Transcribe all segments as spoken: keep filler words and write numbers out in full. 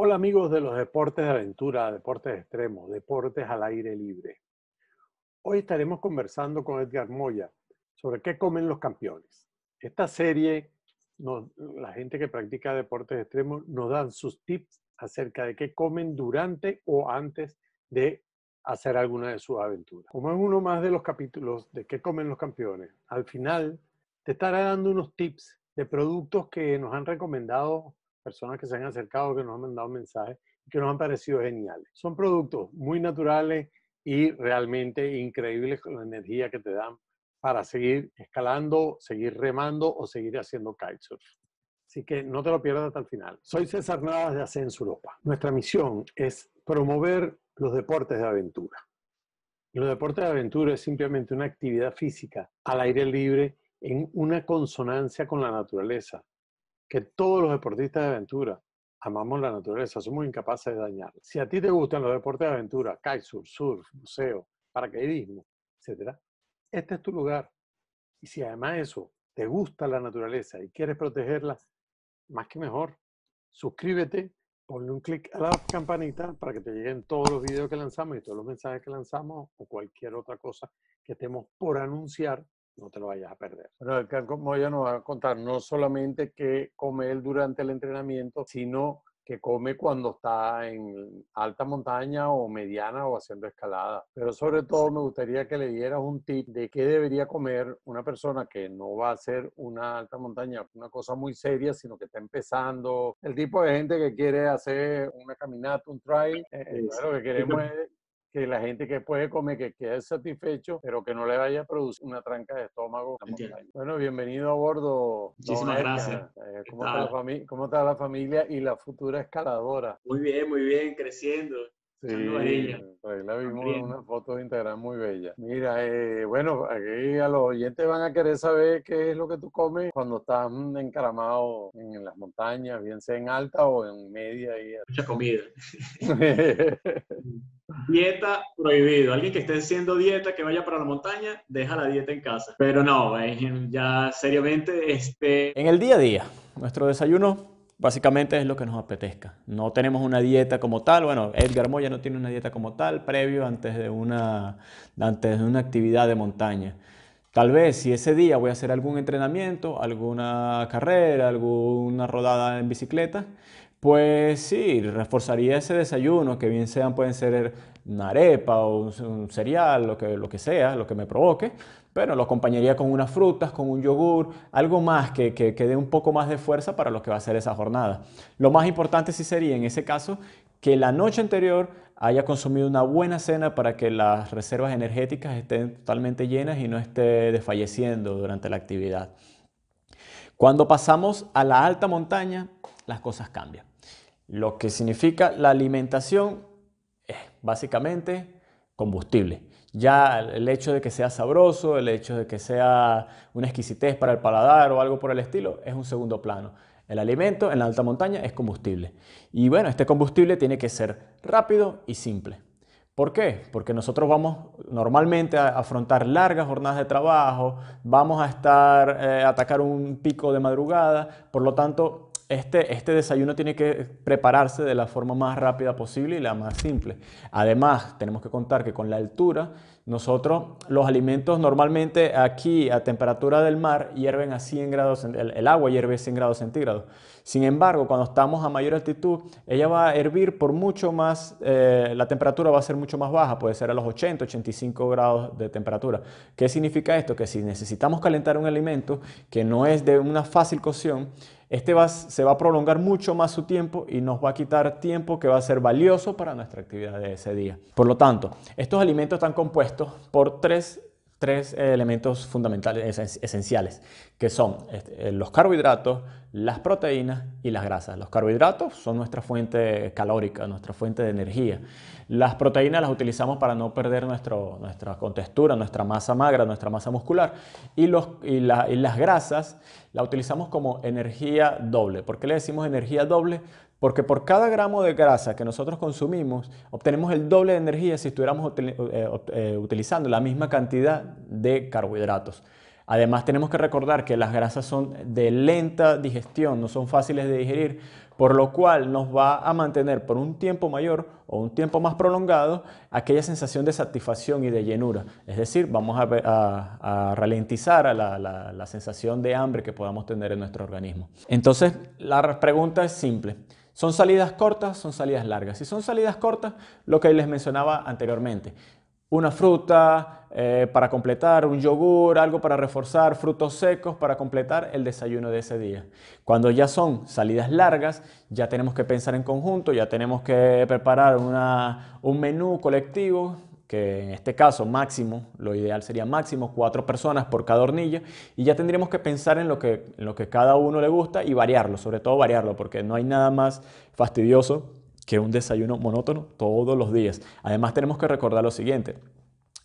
Hola amigos de los deportes de aventura, deportes extremos, deportes al aire libre. Hoy estaremos conversando con Edgar Moya sobre qué comen los campeones. Esta serie, nos, la gente que practica deportes extremos nos dan sus tips acerca de qué comen durante o antes de hacer alguna de sus aventuras. Como es uno más de los capítulos de qué comen los campeones, al final te estará dando unos tips de productos que nos han recomendado personas que se han acercado, que nos han mandado mensajes, que nos han parecido geniales. Son productos muy naturales y realmente increíbles con la energía que te dan para seguir escalando, seguir remando o seguir haciendo kitesurf. Así que no te lo pierdas hasta el final. Soy César Navas de Ascenso Europa. Nuestra misión es promover los deportes de aventura. Y los deportes de aventura es simplemente una actividad física al aire libre en una consonancia con la naturaleza. Que todos los deportistas de aventura amamos la naturaleza, somos incapaces de dañarla. Si a ti te gustan los deportes de aventura, kitesurf, surf, buceo, paracaidismo, etcétera, este es tu lugar. Y si además eso, te gusta la naturaleza y quieres protegerla, más que mejor, suscríbete, ponle un clic a la campanita para que te lleguen todos los videos que lanzamos y todos los mensajes que lanzamos o cualquier otra cosa que estemos por anunciar. No te lo vayas a perder. Bueno, Edgar Moya nos va a contar no solamente qué come él durante el entrenamiento, sino que come cuando está en alta montaña o mediana o haciendo escalada. Pero sobre todo me gustaría que le dieras un tip de qué debería comer una persona que no va a hacer una alta montaña, una cosa muy seria, sino que está empezando. El tipo de gente que quiere hacer una caminata, un trail, eh, lo que queremos es que la gente que puede comer, que quede satisfecho, pero que no le vaya a producir una tranca de estómago. Bueno, bienvenido a bordo. Muchísimas gracias. ¿Cómo está la familia? ¿Cómo está la familia y la futura escaladora? Muy bien, muy bien, creciendo. Sí, ahí la vimos en una foto de Instagram muy bella. Mira, eh, bueno, aquí a los oyentes van a querer saber qué es lo que tú comes cuando estás encaramado en las montañas, bien sea en alta o en media. Y mucha comida. Dieta prohibido. Alguien que esté haciendo dieta, que vaya para la montaña, deja la dieta en casa. Pero no, eh, ya seriamente, este... En el día a día, nuestro desayuno básicamente es lo que nos apetezca. No tenemos una dieta como tal. Bueno, Edgar Moya no tiene una dieta como tal previo antes de una, antes de una actividad de montaña. Tal vez si ese día voy a hacer algún entrenamiento, alguna carrera, alguna rodada en bicicleta, pues sí, reforzaría ese desayuno, que bien sean, pueden ser una arepa o un cereal, lo que, lo que sea, lo que me provoque, pero lo acompañaría con unas frutas, con un yogur, algo más que, que, que dé un poco más de fuerza para lo que va a ser esa jornada. Lo más importante sí sería, en ese caso, que la noche anterior haya consumido una buena cena para que las reservas energéticas estén totalmente llenas y no esté desfalleciendo durante la actividad. Cuando pasamos a la alta montaña, las cosas cambian. Lo que significa la alimentación es básicamente combustible. Ya el hecho de que sea sabroso, el hecho de que sea una exquisitez para el paladar o algo por el estilo, es un segundo plano. El alimento en la alta montaña es combustible. Y bueno, este combustible tiene que ser rápido y simple. ¿Por qué? Porque nosotros vamos normalmente a afrontar largas jornadas de trabajo, vamos a estar, eh, a atacar un pico de madrugada, por lo tanto, Este, este desayuno tiene que prepararse de la forma más rápida posible y la más simple. Además, tenemos que contar que con la altura, nosotros los alimentos normalmente aquí a temperatura del mar hierven a cien grados, el, el agua hierve a cien grados centígrados. Sin embargo, cuando estamos a mayor altitud, ella va a hervir por mucho más, eh, la temperatura va a ser mucho más baja, puede ser a los ochenta, ochenta y cinco grados de temperatura. ¿Qué significa esto? Que si necesitamos calentar un alimento que no es de una fácil cocción, Este va, se va a prolongar mucho más su tiempo y nos va a quitar tiempo que va a ser valioso para nuestra actividad de ese día. Por lo tanto, estos alimentos están compuestos por tres, tres elementos fundamentales, esenciales, que son los carbohidratos, las proteínas y las grasas. Los carbohidratos son nuestra fuente calórica, nuestra fuente de energía. Las proteínas las utilizamos para no perder nuestro, nuestra contextura, nuestra masa magra, nuestra masa muscular. Y, los, y, la, y las grasas las utilizamos como energía doble. ¿Por qué le decimos energía doble? Porque por cada gramo de grasa que nosotros consumimos, obtenemos el doble de energía si estuviéramos utilizando la misma cantidad de carbohidratos. Además, tenemos que recordar que las grasas son de lenta digestión, no son fáciles de digerir, por lo cual nos va a mantener por un tiempo mayor o un tiempo más prolongado aquella sensación de satisfacción y de llenura. Es decir, vamos a, a, a ralentizar a la, la, la sensación de hambre que podamos tener en nuestro organismo. Entonces, la pregunta es simple. ¿Son salidas cortas? ¿Son salidas largas? Si son salidas cortas, lo que les mencionaba anteriormente, una fruta eh, para completar, un yogur, algo para reforzar, frutos secos para completar el desayuno de ese día. Cuando ya son salidas largas, ya tenemos que pensar en conjunto, ya tenemos que preparar una, un menú colectivo, que en este caso máximo, lo ideal sería máximo cuatro personas por cada hornilla, y ya tendríamos que pensar en lo que, en lo que cada uno le gusta y variarlo, sobre todo variarlo, porque no hay nada más fastidioso que un desayuno monótono todos los días. Además tenemos que recordar lo siguiente,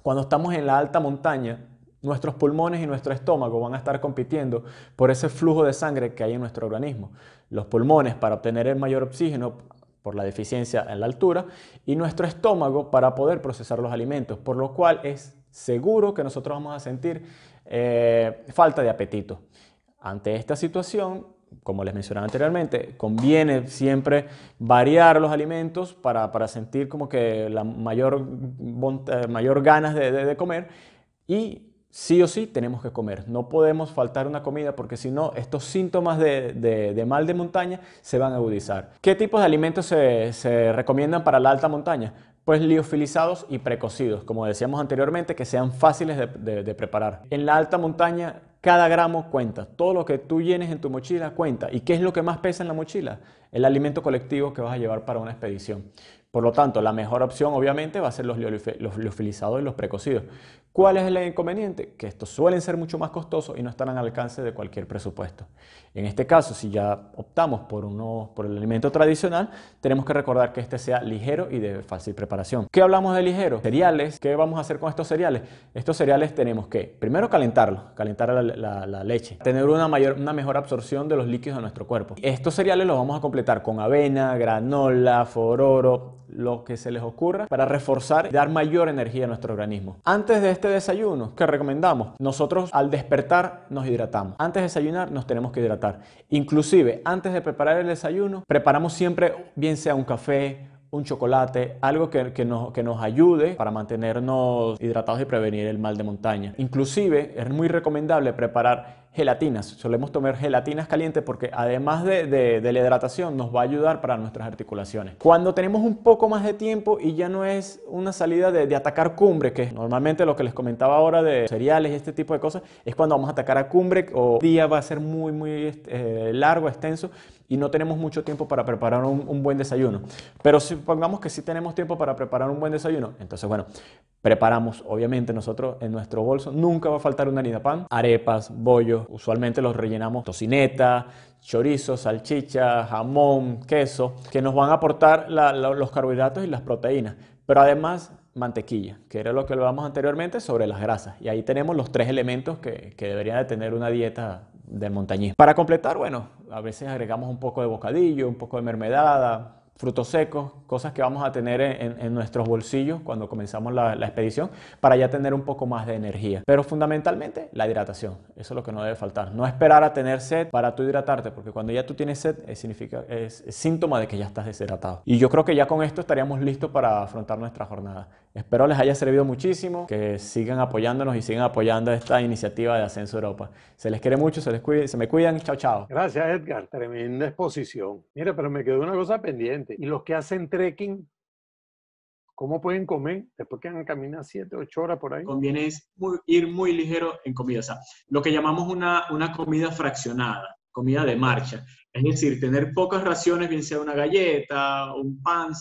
cuando estamos en la alta montaña, nuestros pulmones y nuestro estómago van a estar compitiendo por ese flujo de sangre que hay en nuestro organismo. Los pulmones para obtener el mayor oxígeno, por la deficiencia en la altura, y nuestro estómago para poder procesar los alimentos, por lo cual es seguro que nosotros vamos a sentir eh, falta de apetito. Ante esta situación, como les mencionaba anteriormente, conviene siempre variar los alimentos para, para sentir como que la mayor, mayor ganas de, de, de comer, y sí o sí tenemos que comer, no podemos faltar una comida porque si no estos síntomas de, de, de mal de montaña se van a agudizar. ¿Qué tipos de alimentos se, se recomiendan para la alta montaña? Pues liofilizados y precocidos, como decíamos anteriormente, que sean fáciles de, de, de preparar. En la alta montaña cada gramo cuenta, todo lo que tú llenes en tu mochila cuenta. ¿Y qué es lo que más pesa en la mochila? El alimento colectivo que vas a llevar para una expedición. Por lo tanto, la mejor opción obviamente va a ser los liofilizados y los precocidos. ¿Cuál es el inconveniente? Que estos suelen ser mucho más costosos y no están al alcance de cualquier presupuesto. En este caso, si ya optamos por, uno, por el alimento tradicional, tenemos que recordar que este sea ligero y de fácil preparación. ¿Qué hablamos de ligero? Cereales. ¿Qué vamos a hacer con estos cereales? Estos cereales tenemos que, primero, calentarlos, calentar la, la, la leche, tener una, mayor, una mejor absorción de los líquidos de nuestro cuerpo. Estos cereales los vamos a completar con avena, granola, fororo, lo que se les ocurra para reforzar y dar mayor energía a nuestro organismo. Antes de este desayuno, ¿qué recomendamos? Nosotros al despertar nos hidratamos. Antes de desayunar nos tenemos que hidratar. Inclusive, antes de preparar el desayuno, preparamos siempre bien sea un café, un chocolate, algo que, que, nos, que nos ayude para mantenernos hidratados y prevenir el mal de montaña. Inclusive es muy recomendable preparar gelatinas, solemos tomar gelatinas calientes porque además de, de, de la hidratación nos va a ayudar para nuestras articulaciones. Cuando tenemos un poco más de tiempo y ya no es una salida de, de atacar cumbre, que normalmente lo que les comentaba ahora de cereales y este tipo de cosas, es cuando vamos a atacar a cumbre o el día va a ser muy, muy eh, largo, extenso, y no tenemos mucho tiempo para preparar un, un buen desayuno. Pero si pongamos que sí tenemos tiempo para preparar un buen desayuno, entonces bueno, preparamos, obviamente nosotros en nuestro bolso nunca va a faltar una harina pan, arepas, bollos, usualmente los rellenamos tocineta, chorizo, salchicha, jamón, queso, que nos van a aportar la, la, los carbohidratos y las proteínas, pero además mantequilla, que era lo que hablábamos anteriormente sobre las grasas, y ahí tenemos los tres elementos que, que debería de tener una dieta del montañismo. Para completar, bueno, a veces agregamos un poco de bocadillo, un poco de mermelada, frutos secos, cosas que vamos a tener en, en nuestros bolsillos cuando comenzamos la, la expedición para ya tener un poco más de energía. Pero fundamentalmente la hidratación, eso es lo que no debe faltar. No esperar a tener sed para tú hidratarte, porque cuando ya tú tienes sed es, significa, es, es síntoma de que ya estás deshidratado. Y yo creo que ya con esto estaríamos listos para afrontar nuestra jornada. Espero les haya servido muchísimo, que sigan apoyándonos y sigan apoyando esta iniciativa de Ascenso Europa. Se les quiere mucho, se les cuide, se me cuidan, chao, chao. Gracias, Edgar, tremenda exposición. Mira, pero me quedó una cosa pendiente. Y los que hacen trekking, ¿cómo pueden comer? Después que han caminado siete, ocho horas por ahí. Conviene es muy, ir muy ligero en comida. O sea, lo que llamamos una, una comida fraccionada, comida de marcha. Es decir, tener pocas raciones, bien sea una galleta, un pan,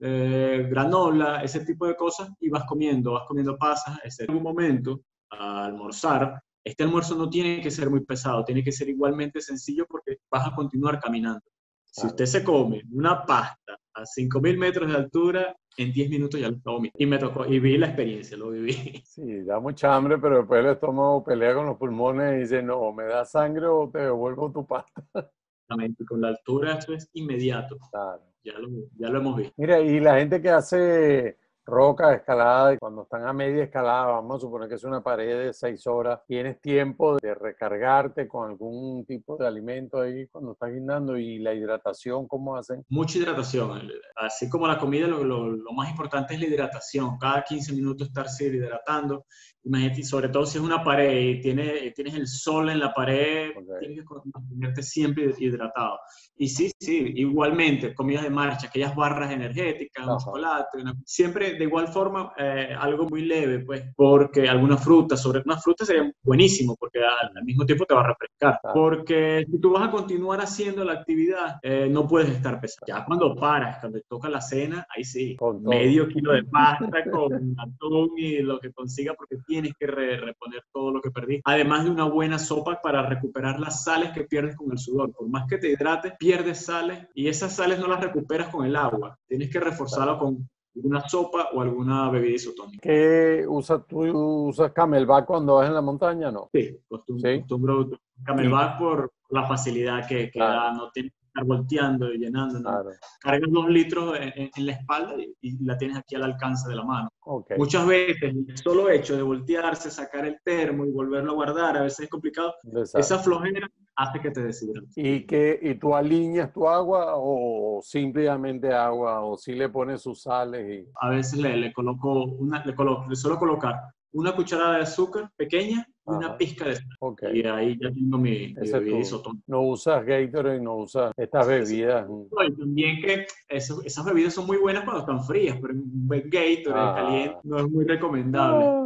eh, granola, ese tipo de cosas. Y vas comiendo, vas comiendo pasas, etcétera. En algún momento, a almorzar, este almuerzo no tiene que ser muy pesado. Tiene que ser igualmente sencillo porque vas a continuar caminando. Si usted se come una pasta a cinco mil metros de altura, en diez minutos ya lo comí. Y me tocó, y vi la experiencia, lo viví. Sí, da mucha hambre, pero después el estómago pelea con los pulmones y dice, no, me da sangre o te devuelvo tu pasta. Exactamente, con la altura esto es inmediato. Claro. Ya lo, ya lo hemos visto. Mira, y la gente que hace roca, escalada, y cuando están a media escalada, vamos a suponer que es una pared de seis horas, tienes tiempo de recargarte con algún tipo de alimento ahí cuando estás guindando. ¿Y la hidratación cómo hacen? Mucha hidratación. Así como la comida, lo, lo, lo más importante es la hidratación. Cada quince minutos estarse hidratando. Imagínate, sobre todo si es una pared y tiene, tienes el sol en la pared, okay, tienes que mantenerte siempre hidratado. Y sí, sí, igualmente, comidas de marcha, aquellas barras energéticas, uh-huh, chocolate, una, siempre de igual forma, eh, algo muy leve, pues, porque alguna fruta, sobre una fruta sería buenísimo, porque al, al mismo tiempo te va a refrescar. Uh-huh. Porque si tú vas a continuar haciendo la actividad, eh, no puedes estar pesado. Ya cuando paras, cuando toca la cena, ahí sí, con medio todo. Kilo de pasta con atún y lo que consiga, porque tienes que re reponer todo lo que perdiste. Además de una buena sopa para recuperar las sales que pierdes con el sudor. Por más que te hidrates, pierdes sales y esas sales no las recuperas con el agua. Tienes que reforzarlo con alguna sopa o alguna bebida isotónica. ¿Qué usas tú? ¿Usas camelback cuando vas en la montaña, no? Sí, costumbro, ¿sí? costumbro camelback por la facilidad que, que ah. da, no tienes que estar volteando y llenando, ¿no? Claro. Cargas dos litros en, en, en la espalda y, y la tienes aquí al alcance de la mano. Okay. Muchas veces, el solo hecho de voltearse, sacar el termo y volverlo a guardar, a veces es complicado. Exacto. Esa flojera hace que te deshidrates. ¿Y, que, ¿Y tú aliñas tu agua o simplemente agua? ¿O si le pones sus sales? Y... A veces le, le coloco, una, le, colo, le suelo colocar una cucharada de azúcar pequeña y una Ajá. pizca de sal. Okay. Y ahí ya tengo mi, mi bebida isotónica. No usas Gatorade, no usas estas bebidas. No, y también que eso, esas bebidas son muy buenas cuando están frías, pero un Gatorade ah. caliente no es muy recomendable. Ah.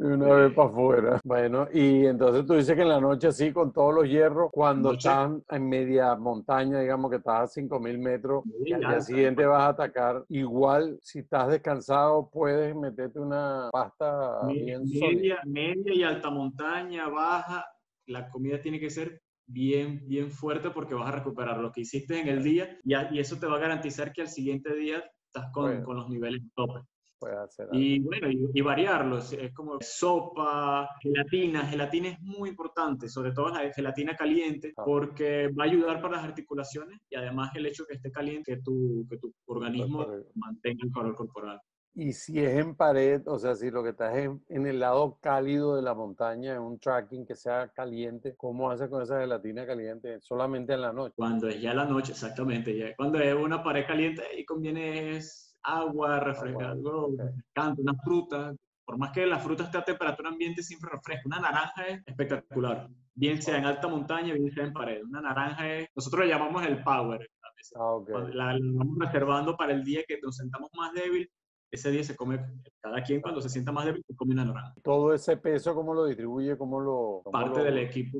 De una vez para afuera. Bueno, y entonces tú dices que en la noche así, con todos los hierros, cuando noche. Estás en media montaña, digamos que estás a cinco mil metros, sí, y al día siguiente vas a atacar. Igual, si estás descansado, puedes meterte una pasta media, bien sólida. Media y alta montaña, baja, la comida tiene que ser bien, bien fuerte porque vas a recuperar lo que hiciste en el día y, a, y eso te va a garantizar que al siguiente día estás con, bueno. con los niveles tope. Hacer y bueno, y, y variarlo, es como sopa, gelatina, gelatina es muy importante, sobre todo la gelatina caliente, ah. porque va a ayudar para las articulaciones y además el hecho que esté caliente, que tu, que tu organismo mantenga el calor corporal. Y si es en pared, o sea, si lo que estás en, en el lado cálido de la montaña, en un trekking que sea caliente, ¿cómo haces con esa gelatina caliente? Solamente en la noche. Cuando es ya la noche, exactamente, ya cuando es una pared caliente, ahí conviene es agua, refresca, algo, okay. refrescante, una fruta. Por más que la fruta esté a temperatura ambiente, siempre refresca. Una naranja es espectacular. Bien sea en alta montaña, bien sea en pared. Una naranja es... Nosotros le llamamos el power. A veces. Ah, okay. La, la vamos reservando para el día que nos sentamos más débil. Ese día se come, cada quien cuando se sienta más débil, se come una naranja. ¿Todo ese peso cómo lo distribuye? ¿Cómo lo...? Cómo parte lo... del equipo,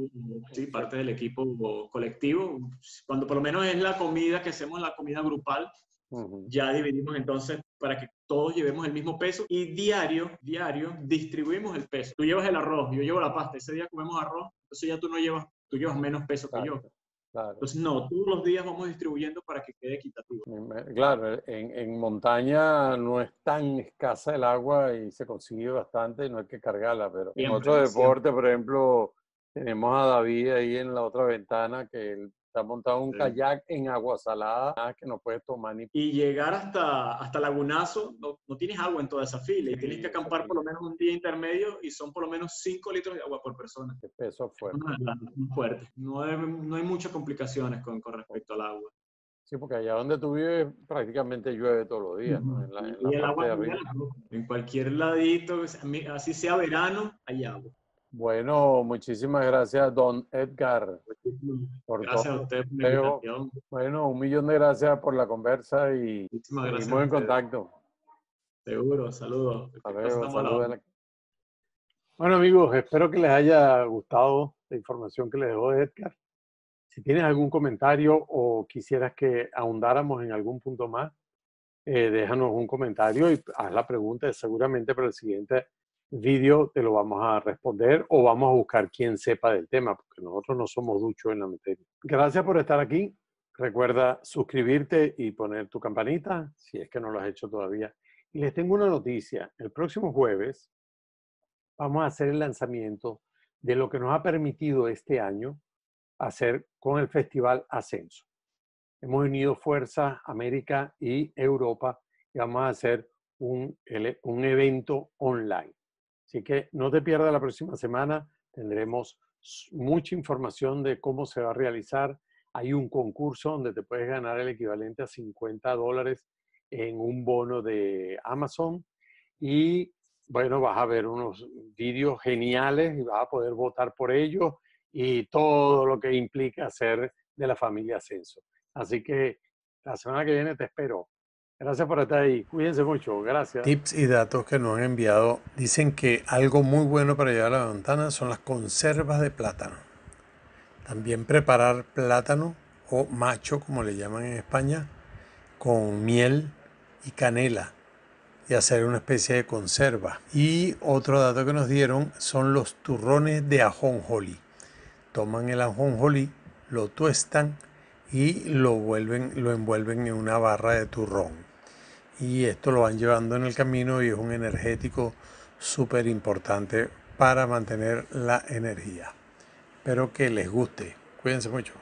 sí, parte del equipo colectivo. Cuando por lo menos es la comida que hacemos, la comida grupal, Uh-huh. ya dividimos entonces para que todos llevemos el mismo peso y diario, diario distribuimos el peso. Tú llevas el arroz, yo llevo la pasta, ese día comemos arroz, entonces ya tú no llevas, tú llevas menos peso claro, que yo. Claro. Entonces no, todos los días vamos distribuyendo para que quede equitativo. Claro, en, en montaña no es tan escasa el agua y se consigue bastante y no hay que cargarla, pero siempre, en otros deportes, por ejemplo, tenemos a David ahí en la otra ventana que él está montado un sí. kayak en agua salada, nada que no puedes tomar ni... Y llegar hasta, hasta Lagunazo, no, no tienes agua en toda esa fila, y sí, tienes que acampar por lo menos un día intermedio, y son por lo menos cinco litros de agua por persona. Qué peso fuerte. Es fuerte. No hay, no hay muchas complicaciones con, con respecto al agua. Sí, porque allá donde tú vives prácticamente llueve todos los días, ¿no? En la, en la y el agua en cualquier ladito, así sea verano, hay agua. Bueno, muchísimas gracias, don Edgar. Por gracias todo. A usted por la invitación. Bueno, un millón de gracias por la conversa y seguimos en contacto. Seguro, saludos. Luego, saludos la... Bueno, amigos, espero que les haya gustado la información que les dejó Edgar. Si tienes algún comentario o quisieras que ahondáramos en algún punto más, eh, déjanos un comentario y haz la pregunta. Seguramente para el siguiente video te lo vamos a responder o vamos a buscar quien sepa del tema, porque nosotros no somos duchos en la materia. Gracias por estar aquí. Recuerda suscribirte y poner tu campanita, si es que no lo has hecho todavía. Y les tengo una noticia. El próximo jueves vamos a hacer el lanzamiento de lo que nos ha permitido este año hacer con el Festival Ascenso. Hemos unido fuerzas América y Europa y vamos a hacer un, un evento online. Así que no te pierdas la próxima semana, tendremos mucha información de cómo se va a realizar. Hay un concurso donde te puedes ganar el equivalente a cincuenta dólares en un bono de Amazon. Y bueno, vas a ver unos vídeos geniales y vas a poder votar por ellos y todo lo que implica hacer de la familia Ascenso. Así que la semana que viene te espero. Gracias por estar ahí. Cuídense mucho. Gracias. Tips y datos que nos han enviado. Dicen que algo muy bueno para llevar a la ventana son las conservas de plátano. También preparar plátano o macho, como le llaman en España, con miel y canela y hacer una especie de conserva. Y otro dato que nos dieron son los turrones de ajonjolí. Toman el ajonjolí, lo tuestan y lo, vuelven, lo envuelven en una barra de turrón. Y esto lo van llevando en el camino y es un energético súper importante para mantener la energía. Espero que les guste. Cuídense mucho.